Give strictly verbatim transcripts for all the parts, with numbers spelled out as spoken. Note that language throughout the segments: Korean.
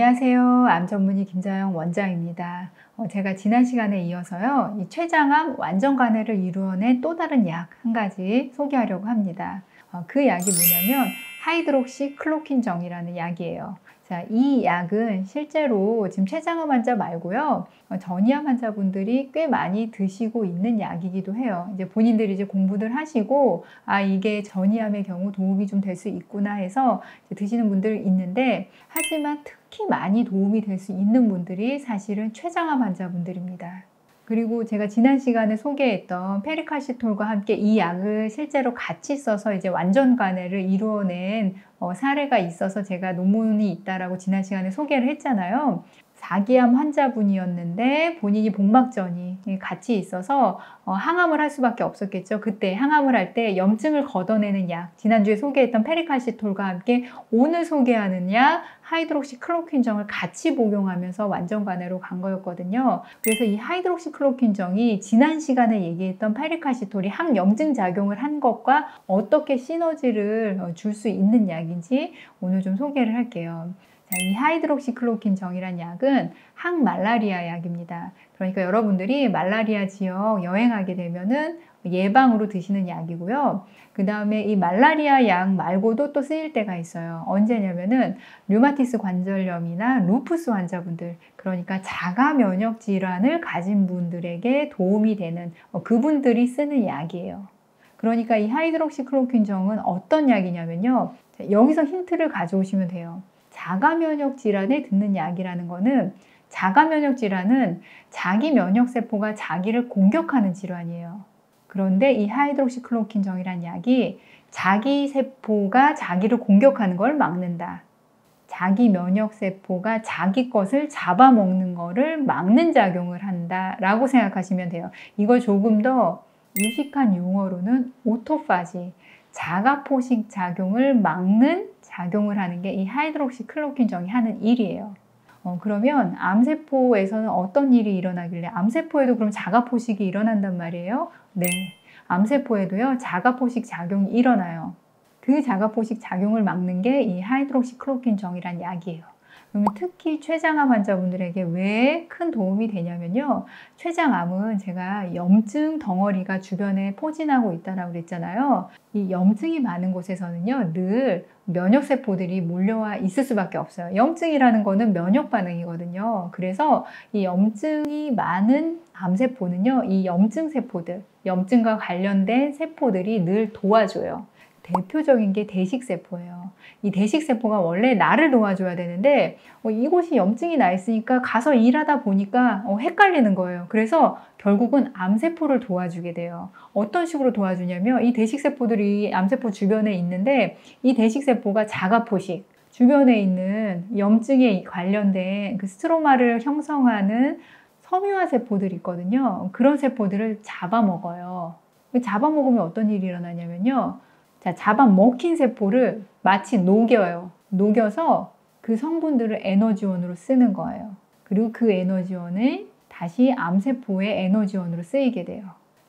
안녕하세요. 암 전문의 김자영 원장입니다. 어, 제가 지난 시간에 이어서요, 이 췌장암 완전 간회를 이루어낸 또 다른 약 한 가지 소개하려고 합니다. 어, 그 약이 뭐냐면 하이드록시 클로킨정이라는 약이에요. 자, 이 약은 실제로 지금 췌장암 환자 말고요, 어, 전이암 환자분들이 꽤 많이 드시고 있는 약이기도 해요. 이제 본인들이 이제 공부들 하시고, 아, 이게 전이암의 경우 도움이 좀 될 수 있구나 해서 이제 드시는 분들 있는데, 하지만 특히 많이 도움이 될 수 있는 분들이 사실은 췌장암 환자분들입니다. 그리고 제가 지난 시간에 소개했던 페리칼시톨과 함께 이 약을 실제로 같이 써서 이제 완전 간회를 이루어낸 어, 사례가 있어서 제가 논문이 있다라고 지난 시간에 소개를 했잖아요. 사기암 환자분이었는데 본인이 복막전이 같이 있어서 어, 항암을 할 수밖에 없었겠죠. 그때 항암을 할 때 염증을 걷어내는 약, 지난주에 소개했던 페리칼시톨과 함께 오늘 소개하는 약 하이드록시 클로킨정을 같이 복용하면서 완전 간회로 간 거였거든요. 그래서 이 하이드록시 클로킨정이 지난 시간에 얘기했던 페리칼시톨이 항염증 작용을 한 것과 어떻게 시너지를 줄 수 있는 약인지 오늘 좀 소개를 할게요. 자, 이 하이드록시클로킨정이란 약은 항말라리아 약입니다. 그러니까 여러분들이 말라리아 지역 여행하게 되면은 예방으로 드시는 약이고요. 그 다음에 이 말라리아 약 말고도 또 쓰일 때가 있어요. 언제냐면은 류마티스 관절염이나 루푸스 환자분들, 그러니까 자가 면역 질환을 가진 분들에게 도움이 되는 그분들이 쓰는 약이에요. 그러니까 이 하이드록시클로킨정은 어떤 약이냐면요, 여기서 힌트를 가져오시면 돼요. 자가 면역 질환에 듣는 약이라는 거는, 자가 면역 질환은 자기 면역 세포가 자기를 공격하는 질환이에요. 그런데 이 하이드록시클로킨정이란 약이 자기 세포가 자기를 공격하는 걸 막는다. 자기 면역 세포가 자기 것을 잡아먹는 거를 막는 작용을 한다라고 생각하시면 돼요. 이걸 조금 더 유식한 용어로는 오토파지, 자가 포식 작용을 막는 작용을 하는 게 이 하이드록시클로킨정이 하는 일이에요. 어, 그러면 암세포에서는 어떤 일이 일어나길래, 암세포에도 그럼 자가 포식이 일어난단 말이에요? 네, 암세포에도요 자가 포식 작용이 일어나요. 그 자가 포식 작용을 막는 게 이 하이드록시클로킨정이란 약이에요. 그러면 특히 췌장암 환자분들에게 왜 큰 도움이 되냐면요, 췌장암은 제가 염증 덩어리가 주변에 포진하고 있다라고 그랬잖아요. 이 염증이 많은 곳에서는요 늘 면역세포들이 몰려와 있을 수밖에 없어요. 염증이라는 거는 면역 반응이거든요. 그래서 이 염증이 많은 암세포는요, 이 염증 세포들, 염증과 관련된 세포들이 늘 도와줘요. 대표적인 게 대식세포예요. 이 대식세포가 원래 나를 도와줘야 되는데 어, 이곳이 염증이 나 있으니까 가서 일하다 보니까 어, 헷갈리는 거예요. 그래서 결국은 암세포를 도와주게 돼요. 어떤 식으로 도와주냐면, 이 대식세포들이 암세포 주변에 있는데 이 대식세포가 자가포식, 주변에 있는 염증에 관련된 그 스트로마를 형성하는 섬유화 세포들이 있거든요. 그런 세포들을 잡아먹어요. 잡아먹으면 어떤 일이 일어나냐면요, 자, 잡아먹힌 세포를 마치 녹여요. 녹여서 그 성분들을 에너지원으로 쓰는 거예요. 그리고 그 에너지원을 다시 암세포의 에너지원으로 쓰이게 돼요.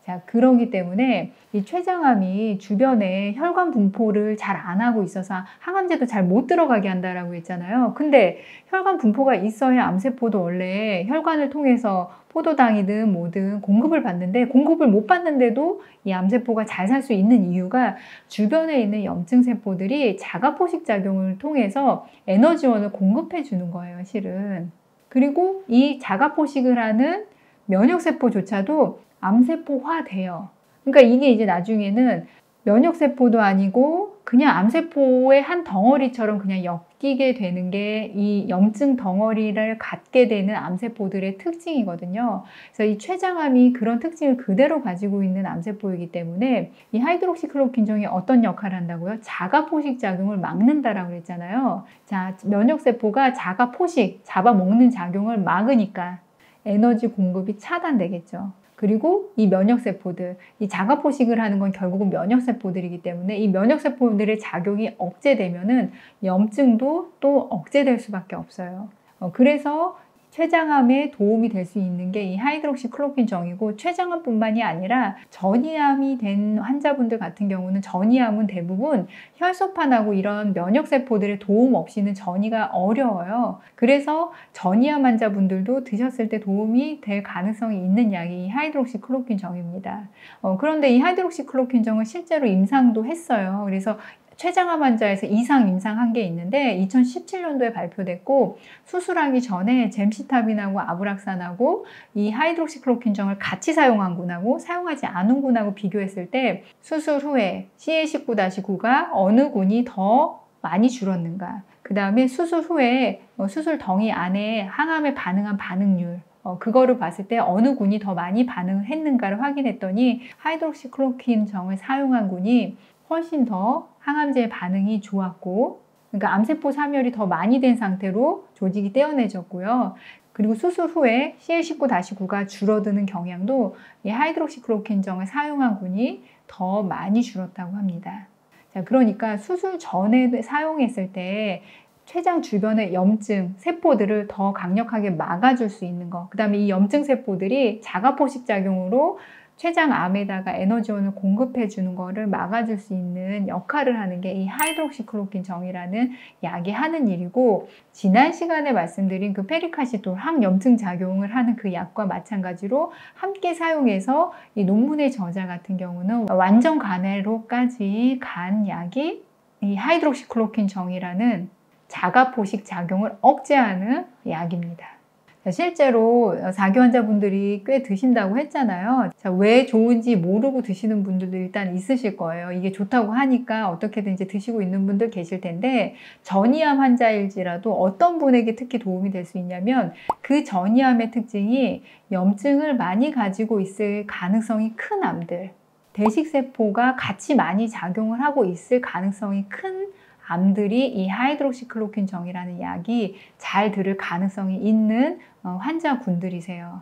자, 그러기 때문에 이 췌장암이 주변에 혈관 분포를 잘 안 하고 있어서 항암제도 잘 못 들어가게 한다라고 했잖아요. 근데 혈관 분포가 있어야 암세포도 원래 혈관을 통해서 포도당이든 뭐든 공급을 받는데, 공급을 못 받는데도 이 암세포가 잘 살 수 있는 이유가 주변에 있는 염증세포들이 자가포식 작용을 통해서 에너지원을 공급해 주는 거예요, 실은. 그리고 이 자가포식을 하는 면역세포조차도 암세포화 돼요. 그러니까 이게 이제 나중에는 면역세포도 아니고 그냥 암세포의 한 덩어리처럼 그냥 엮이게 되는 게 이 염증 덩어리를 갖게 되는 암세포들의 특징이거든요. 그래서 이 췌장암이 그런 특징을 그대로 가지고 있는 암세포이기 때문에 이 하이드록시클로킨정이 어떤 역할을 한다고요? 자가포식 작용을 막는다라고 그랬잖아요. 자, 면역세포가 자가포식, 잡아먹는 작용을 막으니까 에너지 공급이 차단되겠죠. 그리고 이 면역세포들, 이 자가포식을 하는 건 결국은 면역세포들이기 때문에 이 면역세포들의 작용이 억제되면은 염증도 또 억제될 수밖에 없어요. 어, 그래서 췌장암에 도움이 될 수 있는 게 이 하이드록시클로로퀸 정이고, 췌장암뿐만이 아니라 전이암이 된 환자분들 같은 경우는 전이암은 대부분 혈소판하고 이런 면역세포들의 도움 없이는 전이가 어려워요. 그래서 전이암 환자분들도 드셨을 때 도움이 될 가능성이 있는 약이 이 하이드록시클로로퀸 정입니다. 어, 그런데 이 하이드록시클로로퀸 정은 실제로 임상도 했어요. 그래서 췌장암 환자에서 이상 임상한 게 있는데 이천십칠 년도에 발표됐고, 수술하기 전에 젬시타빈하고 아브락산하고 이 하이드록시클로로퀸 정을 같이 사용한 군하고 사용하지 않은 군하고 비교했을 때 수술 후에 씨에이 십구 다시 구가 어느 군이 더 많이 줄었는가, 그 다음에 수술 후에 수술 덩이 안에 항암에 반응한 반응률, 어, 그거를 봤을 때 어느 군이 더 많이 반응을 했는가를 확인했더니 하이드록시클로로퀸 정을 사용한 군이 훨씬 더 항암제 반응이 좋았고, 그러니까 암세포 사멸이 더 많이 된 상태로 조직이 떼어내졌고요. 그리고 수술 후에 씨에이 십구 다시 구가 줄어드는 경향도 이 하이드록시클로로퀸 정을 사용한 군이 더 많이 줄었다고 합니다. 자, 그러니까 수술 전에 사용했을 때 췌장 주변의 염증 세포들을 더 강력하게 막아줄 수 있는 것, 그 다음에 이 염증 세포들이 자가포식 작용으로 췌장암에다가 에너지원을 공급해 주는 거를 막아줄 수 있는 역할을 하는 게 이 하이드록시클로로퀸 정이라는 약이 하는 일이고, 지난 시간에 말씀드린 그 페리카시톨 항염증 작용을 하는 그 약과 마찬가지로 함께 사용해서 이 논문의 저자 같은 경우는 완전 간해로까지 간 약이 이 하이드록시클로로퀸 정이라는 자가포식 작용을 억제하는 약입니다. 실제로 사기 환자분들이 꽤 드신다고 했잖아요. 자, 왜 좋은지 모르고 드시는 분들도 일단 있으실 거예요. 이게 좋다고 하니까 어떻게든 이제 드시고 있는 분들 계실 텐데, 전이암 환자일지라도 어떤 분에게 특히 도움이 될 수 있냐면, 그 전이암의 특징이 염증을 많이 가지고 있을 가능성이 큰 암들, 대식세포가 같이 많이 작용을 하고 있을 가능성이 큰 암들이 이 하이드록시클로로퀸 정이라는 약이 잘 들을 가능성이 있는 환자군들이세요.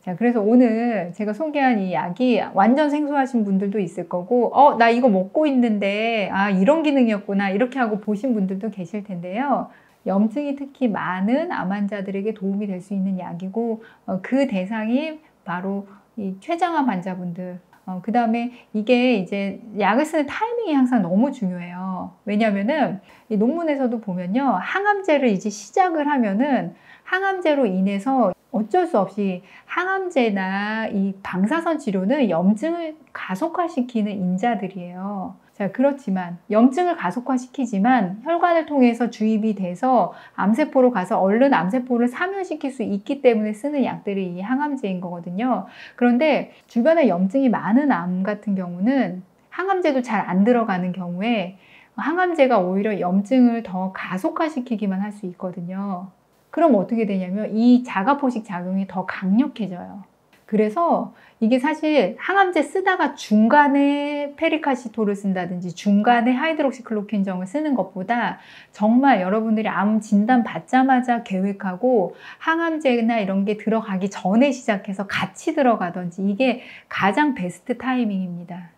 자, 그래서 오늘 제가 소개한 이 약이 완전 생소하신 분들도 있을 거고, 어, 나 이거 먹고 있는데 아, 이런 기능이었구나 이렇게 하고 보신 분들도 계실 텐데요. 염증이 특히 많은 암 환자들에게 도움이 될 수 있는 약이고, 어, 그 대상이 바로 이 췌장암 환자분들, 어, 그 다음에 이게 이제 약을 쓰는 타이밍이 항상 너무 중요해요. 왜냐면은 이 논문에서도 보면요, 항암제를 이제 시작을 하면은 항암제로 인해서 어쩔 수 없이 항암제나 이 방사선 치료는 염증을 가속화시키는 인자들이에요. 자, 그렇지만 염증을 가속화시키지만 혈관을 통해서 주입이 돼서 암세포로 가서 얼른 암세포를 사멸시킬 수 있기 때문에 쓰는 약들이 이 항암제인 거거든요. 그런데 주변에 염증이 많은 암 같은 경우는 항암제도 잘 안 들어가는 경우에 항암제가 오히려 염증을 더 가속화시키기만 할 수 있거든요. 그럼 어떻게 되냐면 이 자가포식 작용이 더 강력해져요. 그래서 이게 사실 항암제 쓰다가 중간에 페리카시톨을 쓴다든지 중간에 하이드록시클로로퀸 정을 쓰는 것보다 정말 여러분들이 암 진단 받자마자 계획하고 항암제나 이런 게 들어가기 전에 시작해서 같이 들어가든지, 이게 가장 베스트 타이밍입니다.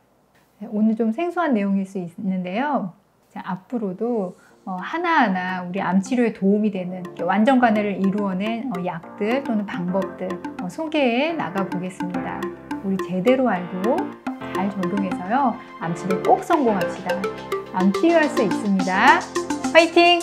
오늘 좀 생소한 내용일 수 있는데요. 자, 앞으로도 하나하나 우리 암치료에 도움이 되는 완전 간해를 이루어낸 약들 또는 방법들 소개해 나가보겠습니다. 우리 제대로 알고 잘 적용해서요, 암치료 꼭 성공합시다. 암 치유할 수 있습니다. 화이팅!